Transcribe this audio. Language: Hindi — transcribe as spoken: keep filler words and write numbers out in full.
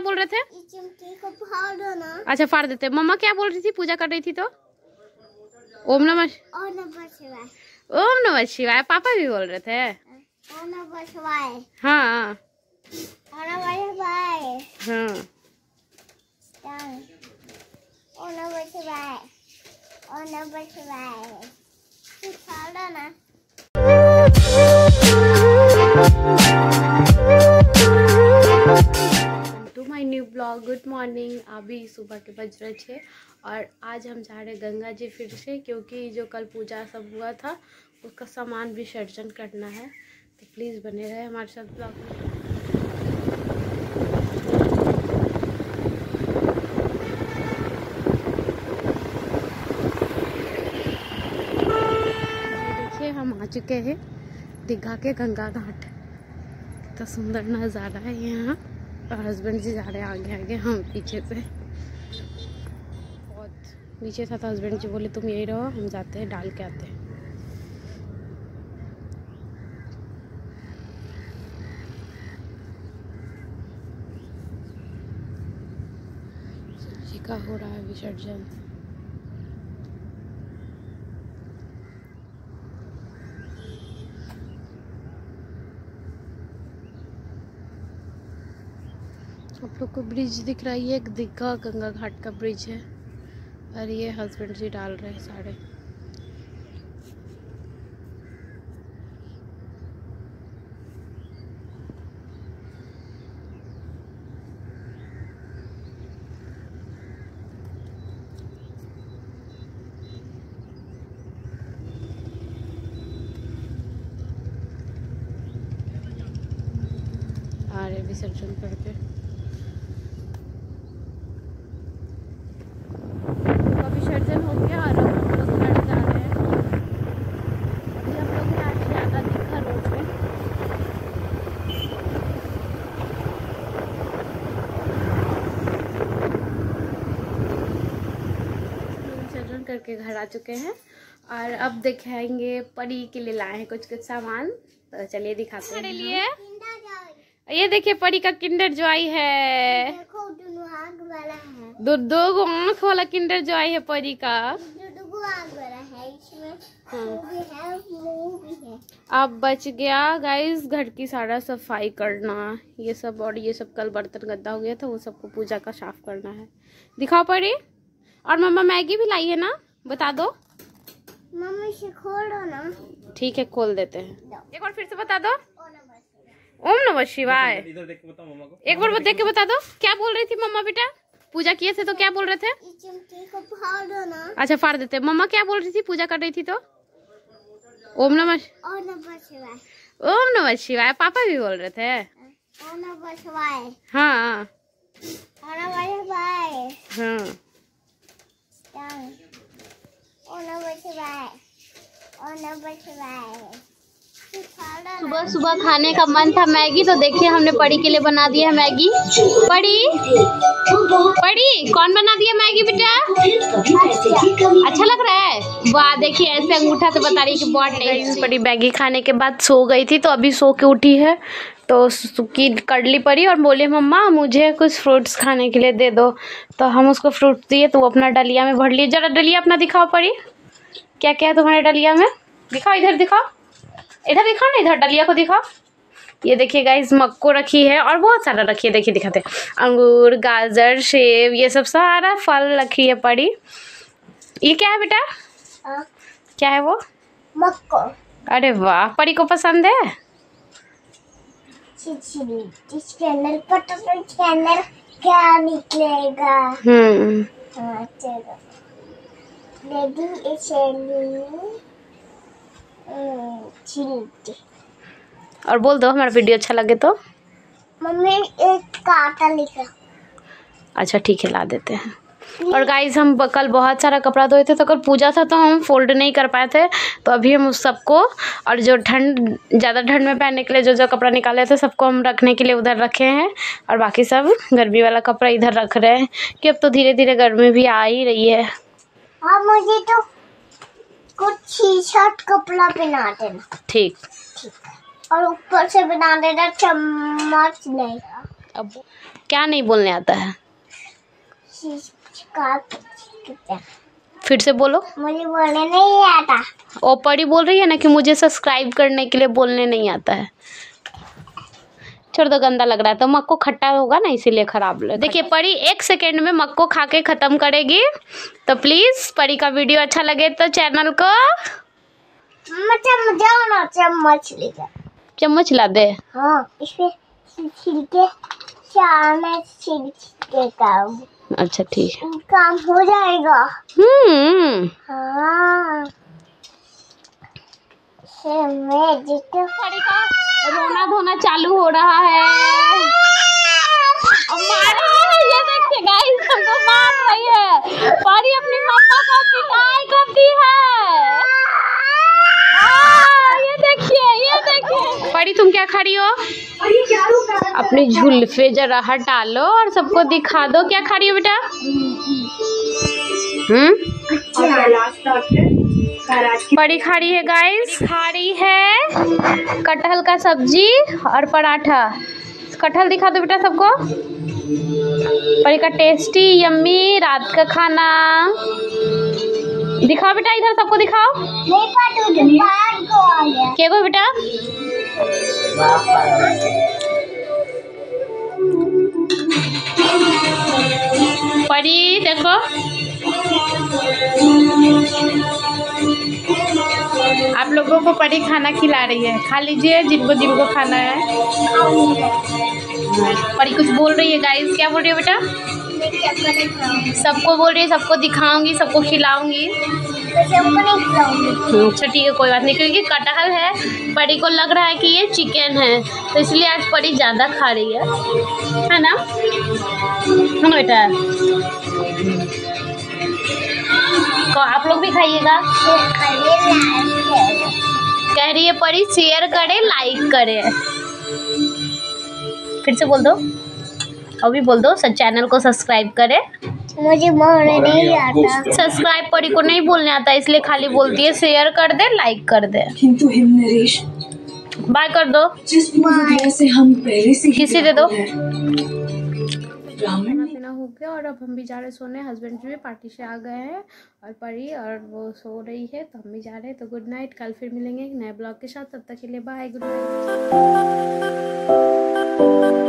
क्या बोल रहे थे? चिमटी को फाड़ दो ना। अच्छा फाड़ देते। मम्मा क्या बोल रही थी? पूजा कर रही थी तो ओम नमः शिवाय, ओम नमः शिवाय। पापा भी बोल रहे थे ओम नमः शिवाय। हाँ to my new blog. Good morning. अभी सुबह के बज रहे थे और आज हम जा रहे गंगा जी फिर से, क्योंकि जो कल पूजा सब हुआ था उसका सामान विसर्जन करना है। तो प्लीज़ बने रहे हमारे साथ ब्लॉग में। हम आ चुके हैं दीघा के गंगा घाट। कितना सुंदर नज़ारा है यहाँ। और हस्बैंड जी जा रहे हैं आगे आगे, हम पीछे से। बहुत नीचे था तो हस्बैंड जी बोले तुम यही रहो, हम जाते हैं डाल के आते हैं। जी का हो रहा है विसर्जन। आप लोग को ब्रिज दिख रहा है, ये एक दीघा गंगा घाट का ब्रिज है। और ये हस्बैंड जी डाल रहे हैं सारे। आ रहे विसर्जन करके। करके घर आ चुके हैं और अब दिखाएंगे परी के लिए लाए हैं कुछ कुछ सामान। तो चलिए दिखाते हैं। लिए ये देखिए परी का किंडर जॉय है। देखो दोनों आँख वाला है। दो दो आँख वाला किंडर जॉय है परी का। दो आँख वाला है, इसमें मुंह भी है, मुंह भी है। अब बच गया गाइस घर की सारा सफाई करना, ये सब। और ये सब कल बर्तन गद्दा हो गया था, वो सबको पूजा का साफ करना है। दिखाओ परी। और मम्मा मैगी भी लाई है ना, बता दो। मम्मा इसे खोलो ना। ठीक है खोल देते हैं। एक बार फिर से बता दो ओम नमः शिवाय। एक बार देख के बता दो क्या बोल रही थी मम्मा। बेटा पूजा किए थे तो क्या बोल रहे थे? चिमटी को फाड़ दो ना। अच्छा फाड़ देते। मम्मा क्या बोल रही थी? पूजा कर रही थी तो ओम नमः शिवाय, ओम नमः शिवाय। पापा भी बोल रहे थे ओम नमः शिवाय। हाँ हाँ सुबह सुबह खाने का मन था मैगी, तो देखिए हमने परी के लिए बना दिया है मैगी। परी परी कौन बना दिया मैगी बेटा? अच्छा लग रहा है? वाह देखिए ऐसे अंगूठा से बता रही कि बहुत टेस्टी। परी मैगी खाने के बाद सो गई थी, तो अभी सो के उठी है तो सुकी कर ली परी और बोले मम्मा मुझे कुछ फ्रूट्स खाने के लिए दे दो। तो हम उसको फ्रूट्स दिए तो वो अपना डलिया में भर लिए। जरा डलिया अपना दिखाओ परी, क्या क्या है तुम्हारे डलिया में? दिखाओ, इधर दिखाओ, इधर दिखाओ ना, इधर डलिया को दिखाओ। ये देखिए गाइस मक्को रखी है और बहुत सारा रखी है। देखिए दिखाते, अंगूर, गाजर, सेब, ये सब सारा फल रखी है परी। ये क्या है बेटा? आ? क्या है वो? मक्को। अरे वाह परी को पसंद है। इस चैनल पर तो चैनल क्या निकलेगा। हम्म हाँ चलो और बोल दो हमारा वीडियो अच्छा लगे तो। मम्मी एक काटा लिखा। अच्छा ठीक है ला देते हैं। और गाइज हम कल बहुत सारा कपड़ा धोए थे, तो कल पूजा था तो हम फोल्ड नहीं कर पाए थे, तो अभी हम उस सबको और जो ठंड ज़्यादा ठंड में पहनने के लिए जो जो कपड़ा निकाले थे सबको हम रखने के लिए उधर रखे हैं। और बाकी सब गर्मी वाला कपड़ा इधर रख रहे हैं कि अब तो धीरे धीरे गर्मी भी आ ही रही है। हाँ मुझे तो कुछ टी शर्ट कपड़ा पहना देना। ठीक ठीक। और ऊपर से बना देना चम्मच नहीं। अब क्या नहीं बोलने आता है? फिर से बोलो। मुझे बोलने नहीं आता। ओ परी बोल रही है ना कि मुझे सब्सक्राइब करने के लिए बोलने नहीं आता है। छोड़ दो, गंदा लग रहा है। तो मक्को खट्टा होगा ना, इसीलिए खराब लग। देखिए परी एक सेकेंड में मक्को खा के ख़त्म करेगी। तो प्लीज़ परी का वीडियो अच्छा लगे तो चैनल को चम्मच ले जा, चम्मच ला दे। हाँ, इसमें छिलके छिलके। अच्छा ठीक है, काम हो जाएगा। हम्म हाँ। रोना धोना चालू हो रहा है। अब मार रही है, ये देखिए गाइस, हमको मार रही है। परी अपनी मम्मा को पिटाई करती है। आ, ये देखिए, ये देखिए। परी तुम क्या खा रही हो? अपनी झुल्फे जरा हटा लो और सबको दिखा दो। क्या खा रही हो बेटा? हम्म, परी खा रही है गाइस, खा रही है कटहल का सब्जी और पराठा। कटहल दिखा दो बेटा सबको। परी का टेस्टी यम्मी रात का खाना दिखाओ बेटा, इधर सबको दिखाओ। क्या गो बेटा? परी देखो, आप लोगों को परी खाना खिला रही है। खा लीजिए जिनको जिनको खाना है। परी कुछ बोल रही है गाइस, क्या बोल रही है बेटा? सबको बोल रही है, सबको दिखाऊंगी, सबको खिलाऊंगी। अच्छा ठीक है, कोई बात नहीं। क्योंकि कटहल है, परी को लग रहा है कि ये चिकन है, तो इसलिए आज परी ज़्यादा खा रही है, है ना? हाँ बेटा, तो आप लोग भी खाइएगा। कह रही है परी शेयर करे, लाइक करे। फिर से बोल दो, अभी बोल दो। चैनल को सब्सक्राइब करें। मुझे बोलने नहीं आता। सब्सक्राइब परी को नहीं बोलने आता, इसलिए खाली बोलती है शेयर कर दे, लाइक कर दे, किंतु हिम नरेश बाय कर दो। से हम पहले से किसी दे दो। खाना हो गया और अब हम भी जा रहे सोने। हस्बैंड जी भी पार्टी से आ गए हैं और परी और वो सो रही है, तो हम भी जा रहे हैं। तो गुड नाइट, कल फिर मिलेंगे एक नए ब्लॉग के साथ। तब तक के लिए बाय, गुड नाइट।